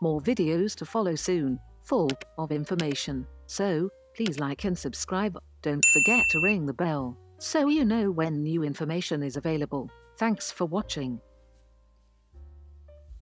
More videos to follow soon, full of information, so please like and subscribe. Don't forget to ring the bell so you know when new information is available. Thanks for watching.